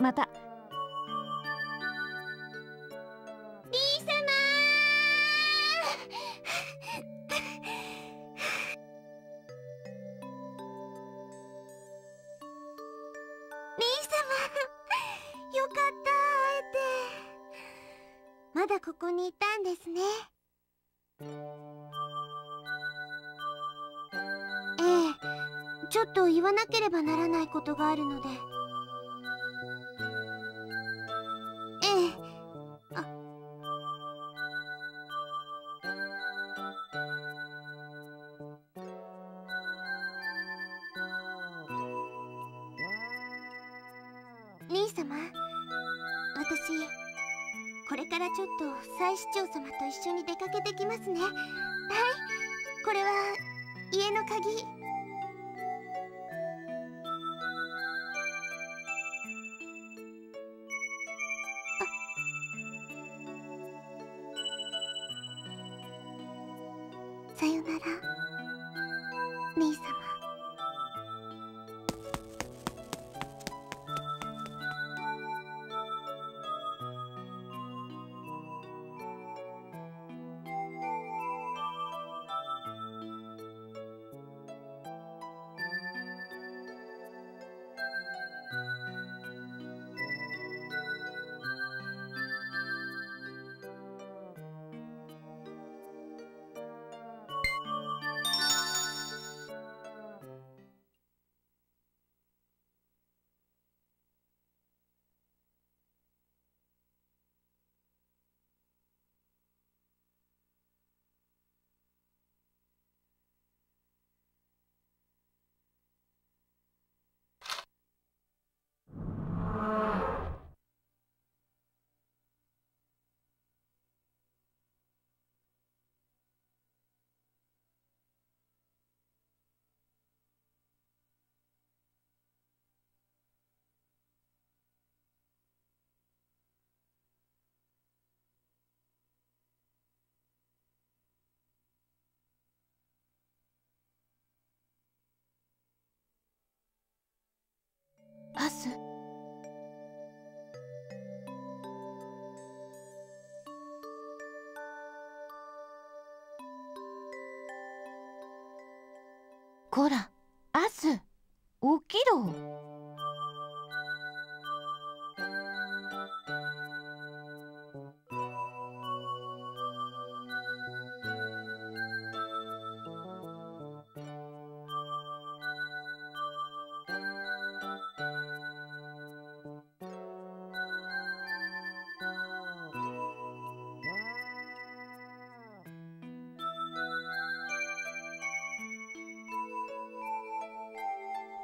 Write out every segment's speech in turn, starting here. また。ここにいたんですね。ええ、ちょっと言わなければならないことがあるので。ええ、あ、兄様、私これからちょっと再市長様と一緒に出かけてきますね。はい、これは家の鍵。あ、さよなら兄様。パス。こら、アス、起きろ。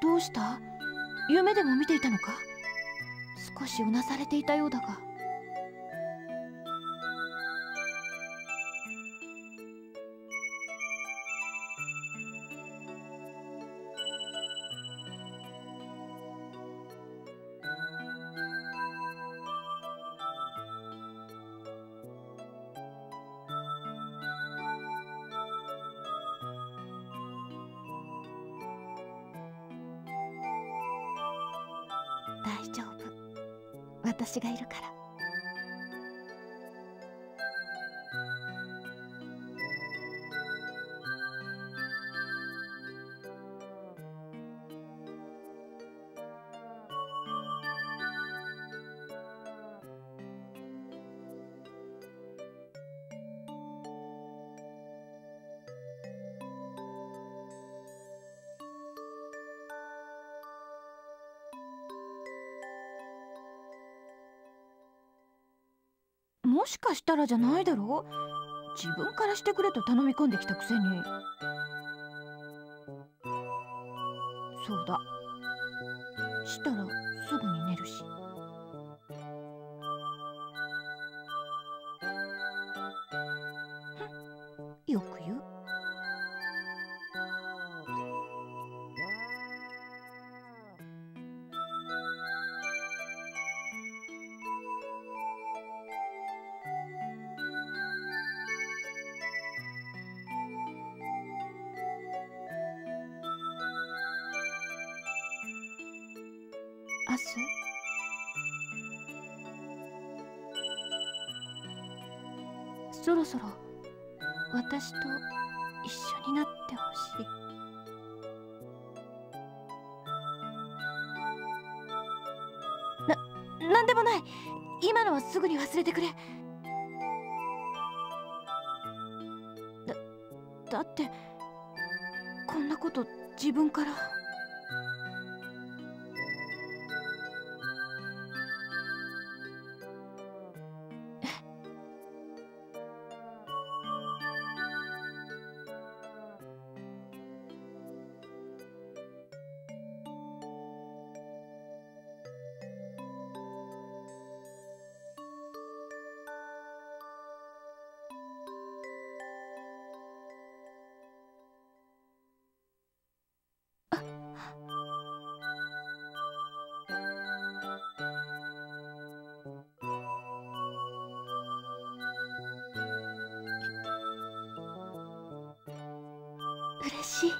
どうした？夢でも見ていたのか？少しうなされていたようだが。大丈夫、私がいるから。もしかしたらじゃないだろう。自分からしてくれと頼み込んできたくせに。そうだ、したらすぐに寝るし。よく言う。アス、そろそろ私と一緒になってほしい。なんでもない。今のはすぐに忘れてくれ。だってこんなこと自分から。嬉しい。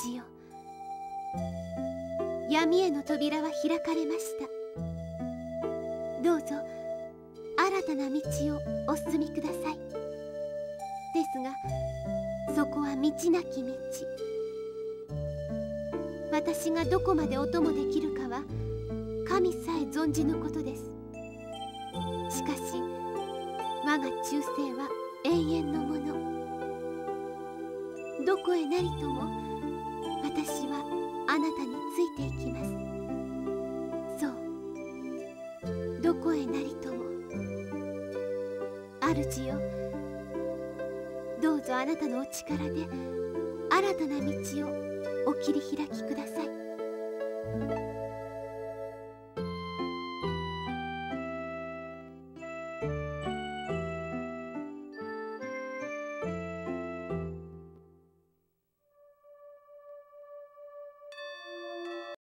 主よ、闇への扉は開かれました。どうぞ新たな道をお進みください。ですがそこは道なき道。私がどこまでお供できるかは神さえ存じぬことです。しかし我が忠誠は永遠のもの。どこへなりとも私はあなたについていきます。そう、どこへなりとも。主よ、どうぞあなたのお力で新たな道をお切り開きください。